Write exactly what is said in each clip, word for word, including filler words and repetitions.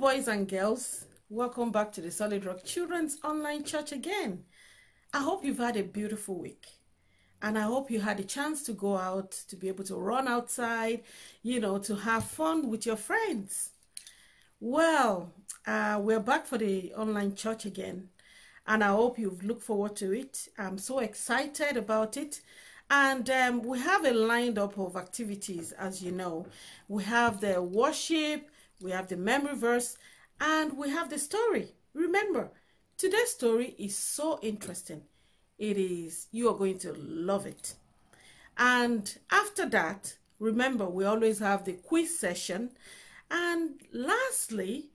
boys and girls, welcome back to the Solid Rock Children's Online Church again. I hope you've had a beautiful week, and I hope you had a chance to go out, to be able to run outside, you know, to have fun with your friends. Well, uh, we're back for the online church again, and I hope you've looked forward to it. I'm so excited about it. And um, we have a lined up of activities, as you know. We have the worship, we have the memory verse, and we have the story. Remember, today's story is so interesting. It is, you are going to love it. And after that, remember, we always have the quiz session. And lastly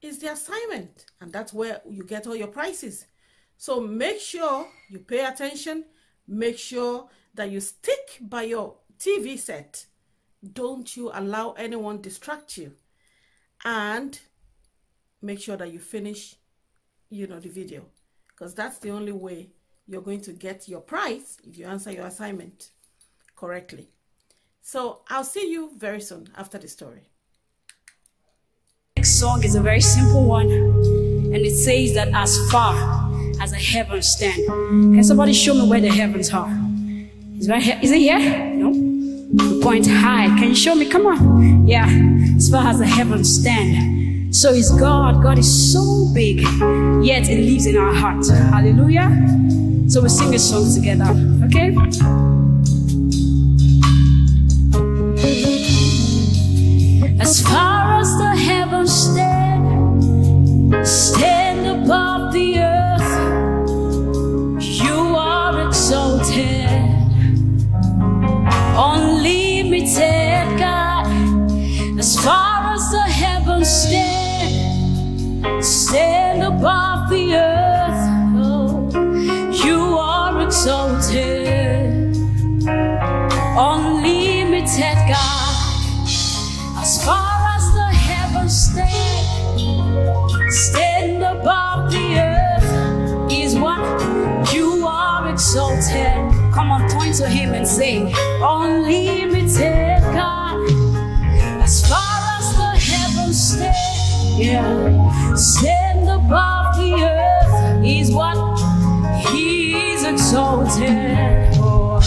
is the assignment. And that's where you get all your prizes. So make sure you pay attention. Make sure that you stick by your T V set. Don't you allow anyone distract you. And make sure that you finish, you know, the video, because that's the only way you're going to get your prize, if you answer your assignment correctly. So I'll see you very soon after the story. Next song is a very simple one, and it says that as far as the heavens stand. Can somebody show me where the heavens are? Is it here? No. We point high. Can you show me? Come on. Yeah. As far as the heavens stand. So is God. God is so big, yet it lives in our heart. Hallelujah. So we sing a song together. Okay? As far as the heavens stand, stand above the earth. Unlimited God, as far as the heavens stand, stand above the earth, oh, you are exalted. Unlimited God, as far as the heavens stand, stand above the earth, is what you are exalted. Come on, point to him and sing, unlimited God, as far as the heavens stand, yeah, stand above the earth is what he is exalted. Oh.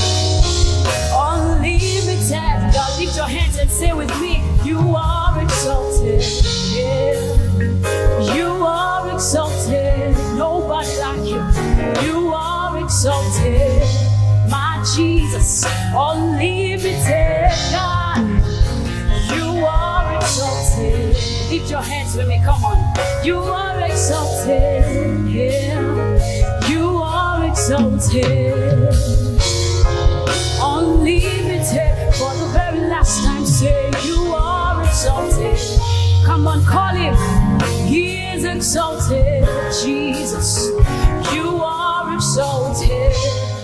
Unlimited God, lift your hands and say with me, you are exalted, yeah. You are exalted, nobody like you, you are exalted. Jesus, unlimited God, you are exalted. Lift your hands with me, come on. You are exalted, yeah. You are exalted, unlimited. For the very last time, say you are exalted. Come on, call him. He is exalted, Jesus. You are exalted,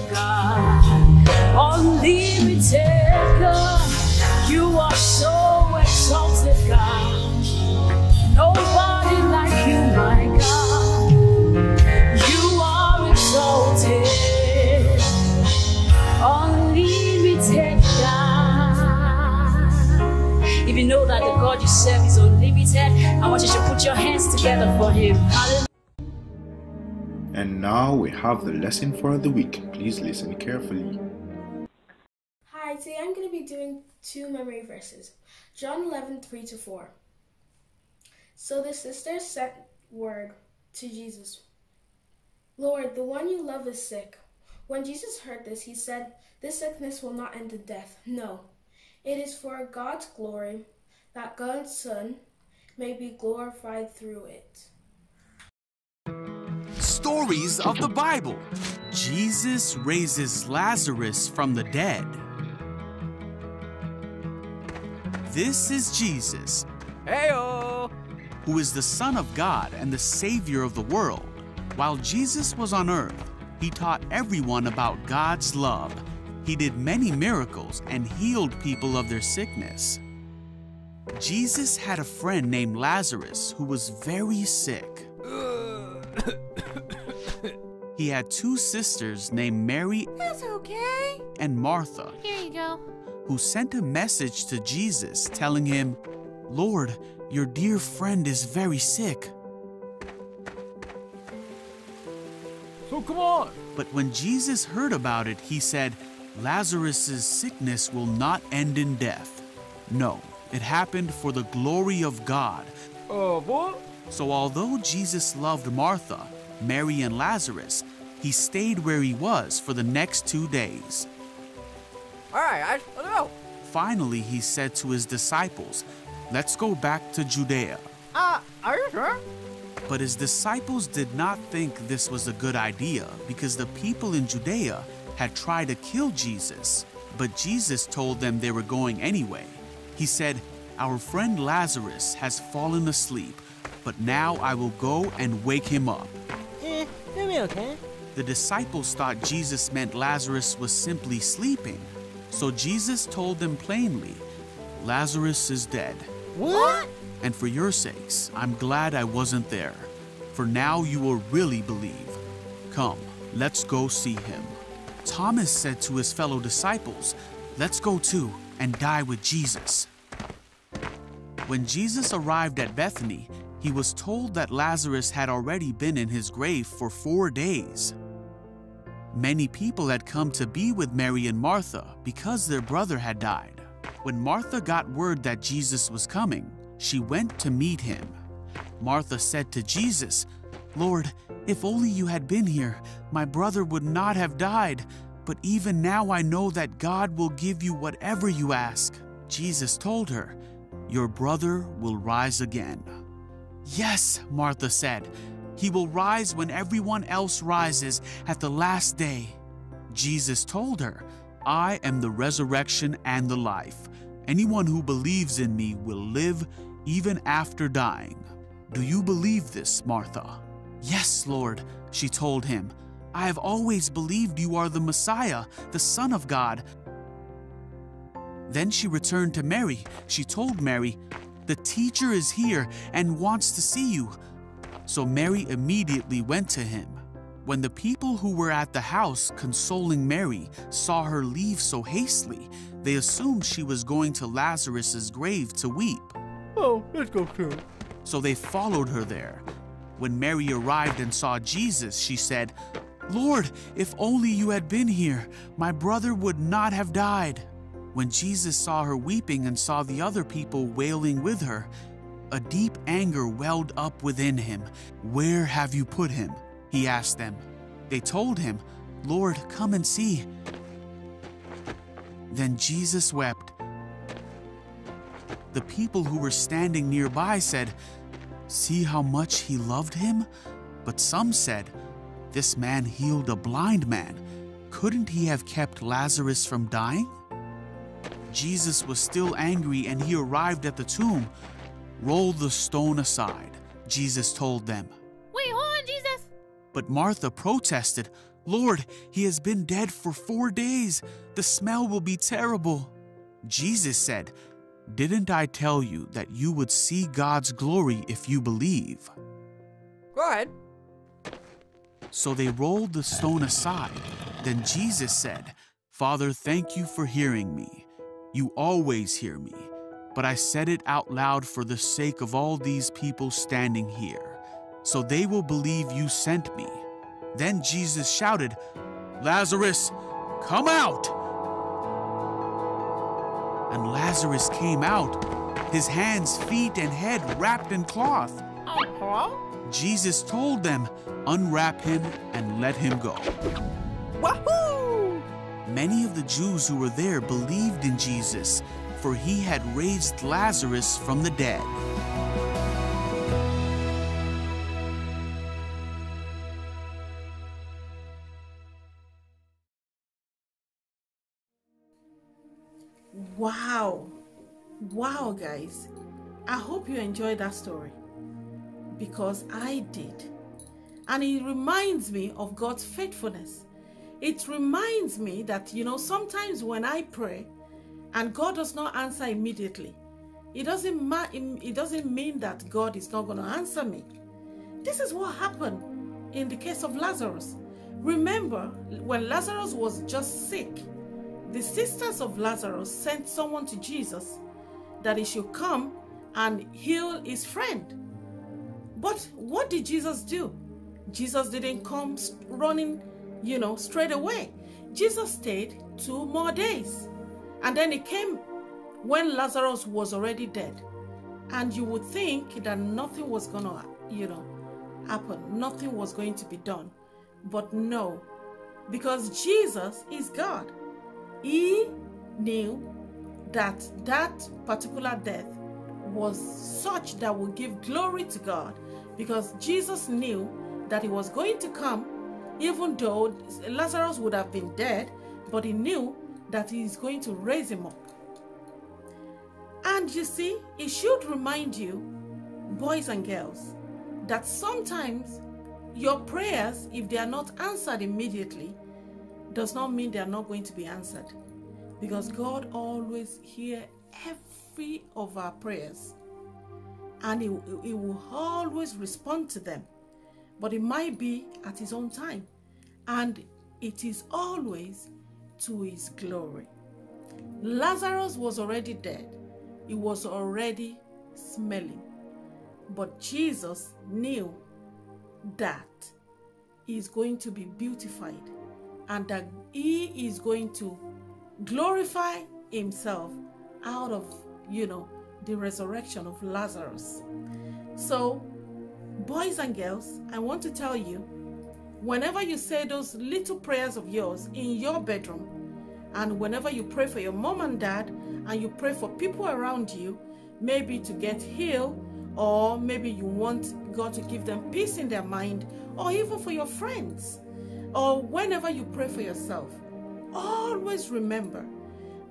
God. Unlimited God, you are so exalted, God. Nobody like you, my God. You are exalted, unlimited God. If you know that the God you serve is unlimited, I want you to put your hands together for him. Hallelujah. And now we have the lesson for the week. Please listen carefully. Hi, today I'm going to be doing two memory verses. John eleven, three to four. So the sisters sent word to Jesus, Lord, the one you love is sick. When Jesus heard this, he said, this sickness will not end in death. No, it is for God's glory, that God's Son may be glorified through it. Stories of the Bible. Jesus raises Lazarus from the dead. This is Jesus, hey-o, who is the Son of God and the Savior of the world. While Jesus was on earth, he taught everyone about God's love. He did many miracles and healed people of their sickness. Jesus had a friend named Lazarus who was very sick. He had two sisters named Mary, that's okay, and Martha. Here you go. Who sent a message to Jesus telling him, Lord, Your dear friend is very sick. So come on. But when Jesus heard about it, he said, Lazarus' sickness will not end in death. No, it happened for the glory of God. Uh, what? So although Jesus loved Martha, Mary, and Lazarus, he stayed where he was for the next two days. All right, guys, let's go. Finally, he said to his disciples, let's go back to Judea. Ah, uh, are you sure? But his disciples did not think this was a good idea because the people in Judea had tried to kill Jesus. But Jesus told them they were going anyway. He said, our friend Lazarus has fallen asleep, but now I will go and wake him up. Eh, it'll be okay. The disciples thought Jesus meant Lazarus was simply sleeping. So Jesus told them plainly, Lazarus is dead. What? And for your sakes, I'm glad I wasn't there. For now you will really believe. Come, let's go see him. Thomas said to his fellow disciples, let's go too and die with Jesus. When Jesus arrived at Bethany, he was told that Lazarus had already been in his grave for four days. Many people had come to be with Mary and Martha because their brother had died. When Martha got word that Jesus was coming, she went to meet him. Martha said to Jesus, Lord, if only you had been here, my brother would not have died. But even now I know that God will give you whatever you ask. Jesus told her, your brother will rise again. Yes, Martha said. He will rise when everyone else rises at the last day. Jesus told her, I am the resurrection and the life. Anyone who believes in me will live even after dying. Do you believe this, Martha? Yes, Lord, she told him. I have always believed you are the Messiah, the Son of God. Then she returned to Mary. She told Mary, the teacher is here and wants to see you. So Mary immediately went to him. When the people who were at the house consoling Mary saw her leave so hastily, they assumed she was going to Lazarus's grave to weep. Oh, let's go too. So they followed her there. When Mary arrived and saw Jesus, she said, Lord, if only you had been here, my brother would not have died. When Jesus saw her weeping and saw the other people wailing with her, a deep anger welled up within him. Where have you put him? He asked them. They told him, Lord, come and see. Then Jesus wept. The people who were standing nearby said, see how much he loved him? But some said, this man healed a blind man. Couldn't he have kept Lazarus from dying? Jesus was still angry and he arrived at the tomb. Roll the stone aside, Jesus told them. Wait, hold on, Jesus! But Martha protested, Lord, he has been dead for four days. The smell will be terrible. Jesus said, didn't I tell you that you would see God's glory if you believe? Go ahead. So they rolled the stone aside. Then Jesus said, Father, thank you for hearing me. You always hear me. But I said it out loud for the sake of all these people standing here, so they will believe you sent me. Then Jesus shouted, Lazarus, come out! And Lazarus came out, his hands, feet, and head wrapped in cloth. Uh-huh. Jesus told them, unwrap him and let him go. Wahoo! Many of the Jews who were there believed in Jesus, for he had raised Lazarus from the dead. Wow. Wow, guys. I hope you enjoyed that story, because I did. And it reminds me of God's faithfulness. It reminds me that, you know, sometimes when I pray, and God does not answer immediately, It doesn't ma it doesn't mean that God is not going to answer me. This is what happened in the case of Lazarus. Remember, when Lazarus was just sick, the sisters of Lazarus sent someone to Jesus that he should come and heal his friend. But what did Jesus do? Jesus didn't come running, you know, straight away. Jesus stayed two more days. And then he came when Lazarus was already dead. And you would think that nothing was going to, you know, happen. Nothing was going to be done. But no, because Jesus is God. He knew that that particular death was such that would give glory to God, because Jesus knew that he was going to come, even though Lazarus would have been dead, but he knew that he is going to raise him up. And you see, it should remind you, boys and girls, that sometimes your prayers, if they are not answered immediately, does not mean they are not going to be answered, because God always hears every of our prayers, and he, he will always respond to them, but it might be at his own time, and it is always to his glory. Lazarus was already dead. He was already smelling, but Jesus knew that he is going to be beautified and that he is going to glorify himself out of, you know, the resurrection of Lazarus. So, boys and girls, I want to tell you, whenever you say those little prayers of yours in your bedroom, and whenever you pray for your mom and dad, and you pray for people around you, maybe to get healed, or maybe you want God to give them peace in their mind, or even for your friends, or whenever you pray for yourself, always remember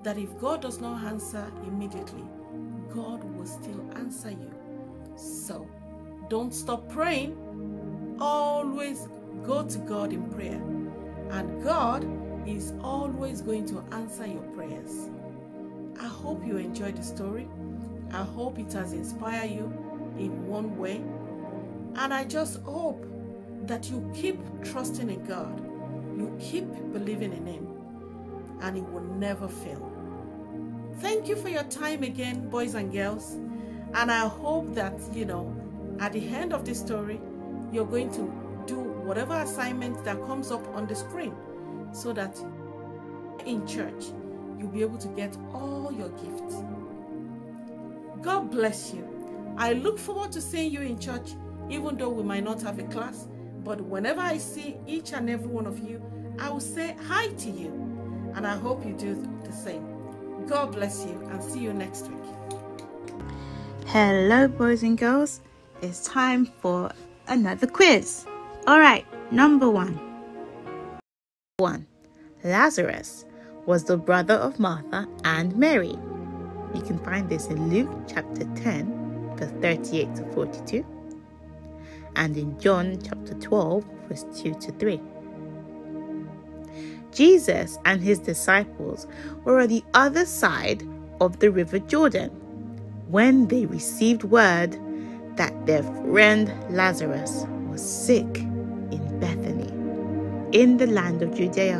that if God does not answer immediately, God will still answer you. So don't stop praying. Always go to God in prayer, and God is always going to answer your prayers. I hope you enjoyed the story. I hope it has inspired you in one way, and I just hope that you keep trusting in God, you keep believing in him, and he will never fail. Thank you for your time again, boys and girls, and I hope that, you know, at the end of this story, you're going to do whatever assignment that comes up on the screen, so that in church you'll be able to get all your gifts. God bless you. I look forward to seeing you in church, even though we might not have a class, but whenever I see each and every one of you, I will say hi to you, and I hope you do the same. God bless you, and see you next week. Hello, boys and girls. It's time for another quiz. All right, number one. One. Lazarus was the brother of Martha and Mary. You can find this in Luke chapter ten, verse thirty-eight to forty-two, and in John chapter twelve, verse two to three. Jesus and his disciples were on the other side of the River Jordan when they received word that their friend Lazarus was sick in Bethany, in the land of Judea.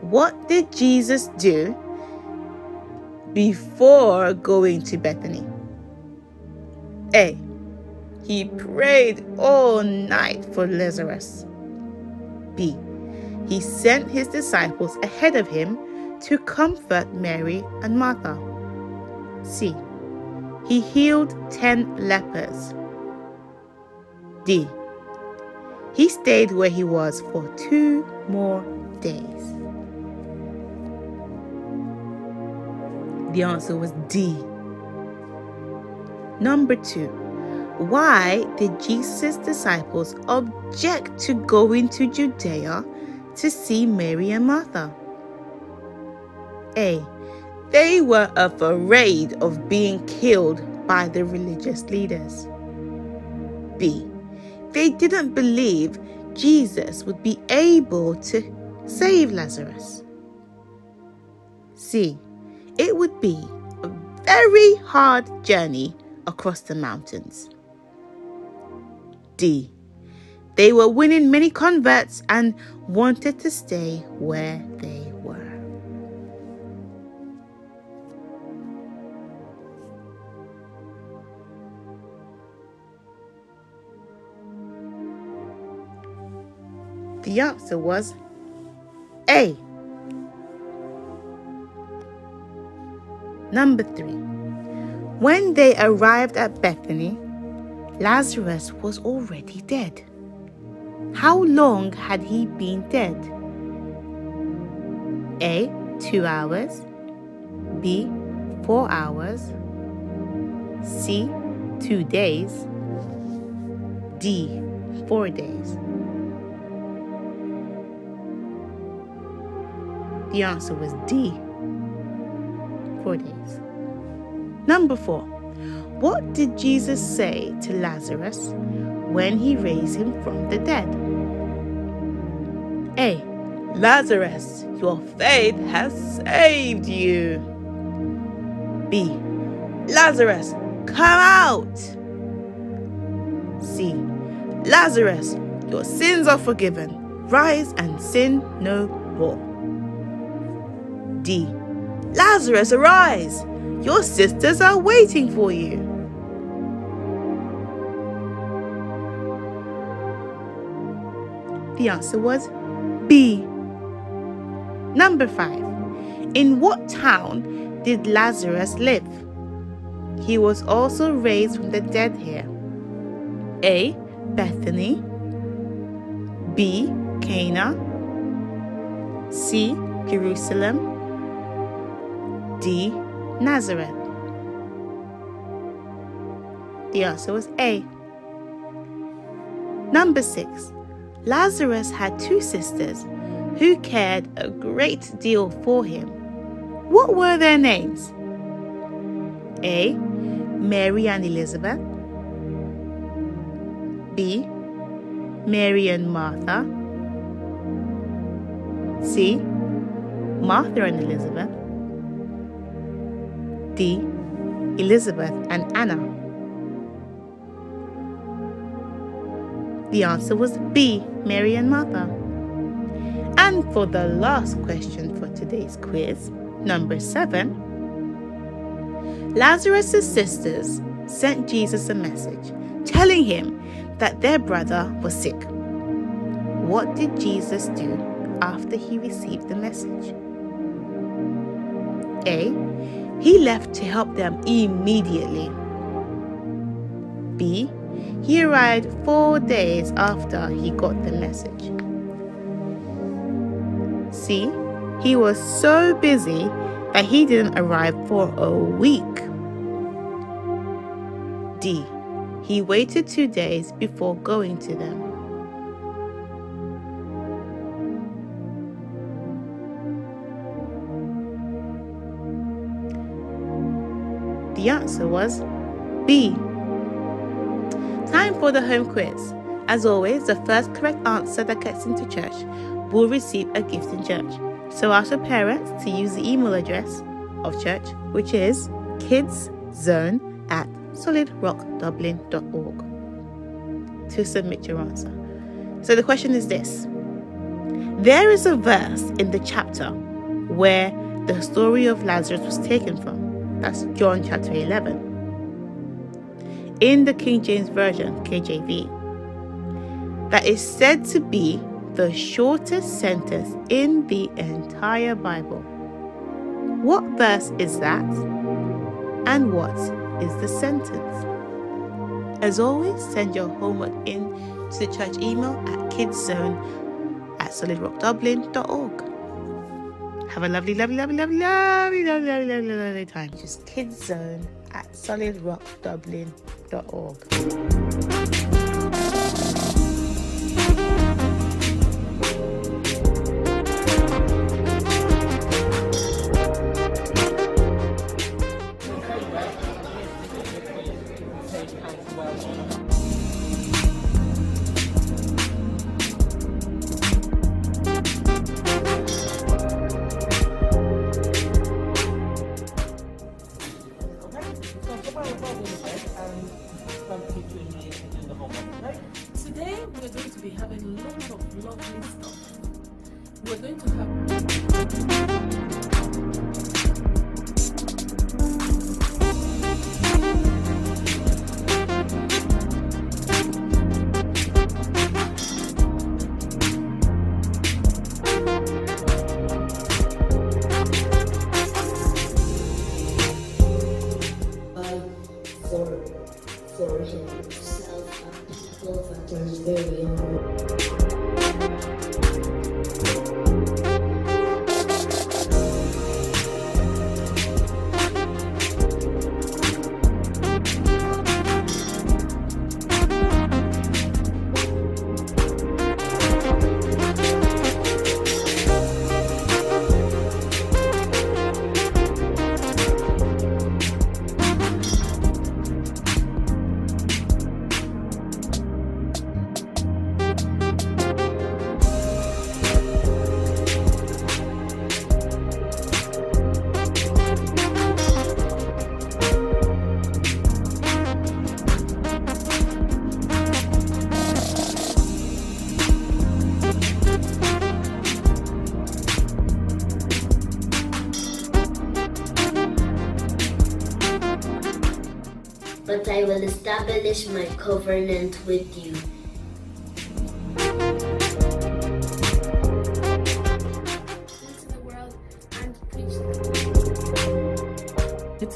What did Jesus do before going to Bethany? A. He prayed all night for Lazarus. B. He sent his disciples ahead of him to comfort Mary and Martha. C. He healed ten lepers. D. He stayed where he was for two more days. The answer was D. Number two. Why did Jesus' disciples object to going to Judea to see Mary and Martha? A. They were afraid of being killed by the religious leaders. B. They didn't believe Jesus would be able to save Lazarus. C. It would be a very hard journey across the mountains. D. They were winning many converts and wanted to stay where they were. The answer was A. Number three. When they arrived at Bethany, Lazarus was already dead. How long had he been dead? A. Two hours. B. Four hours. C. Two days. D. Four days. The answer was D. Four days. Number four. What did Jesus say to Lazarus when he raised him from the dead? A. Lazarus, your faith has saved you. B. Lazarus, come out. C. Lazarus, your sins are forgiven. Rise and sin no more. D. Lazarus, arise. Your sisters are waiting for you. The answer was B. Number five. In what town did Lazarus live? He was also raised from the dead here. A. Bethany. B. Cana. C. Jerusalem. D. Nazareth. The answer was A. Number six. Lazarus had two sisters who cared a great deal for him. What were their names? A. Mary and Elizabeth. B. Mary and Martha. C. Martha and Elizabeth. D. Elizabeth and Anna. The answer was B. Mary and Martha. And for the last question for today's quiz, number seven. Lazarus' sisters sent Jesus a message telling him that their brother was sick. What did Jesus do after he received the message? A. He left to help them immediately. B. He arrived four days after he got the message. C. He was so busy that he didn't arrive for a week. D. He waited two days before going to them. The answer was B. Time for the home quiz. As always, the first correct answer that gets into church will receive a gift in church. So ask your parents to use the email address of church, which is kidszone at solid rock dublin dot org, to submit your answer. So the question is this. There is a verse in the chapter where the story of Lazarus was taken from. That's John chapter eleven. In the King James Version, K J V, that is said to be the shortest sentence in the entire Bible. What verse is that? And what is the sentence? As always, send your homework in to the church email at kidszone at solid rock dublin dot org. Have a lovely, lovely, lovely, lovely, lovely, lovely, lovely, lovely, lovely time. Just kidszone at solid rock dublin dot org. but I will establish my covenant with you. Into the world and preach.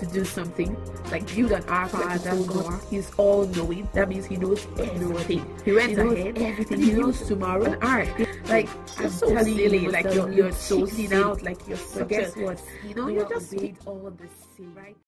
To do something like you and our Father God, He's all knowing. That means He knows everything. He went ahead, everything. He knows tomorrow and art. Like, I'm so silly, like you're, you're so seen out, like you're so, guess what? You know, you're just doing all the same, right?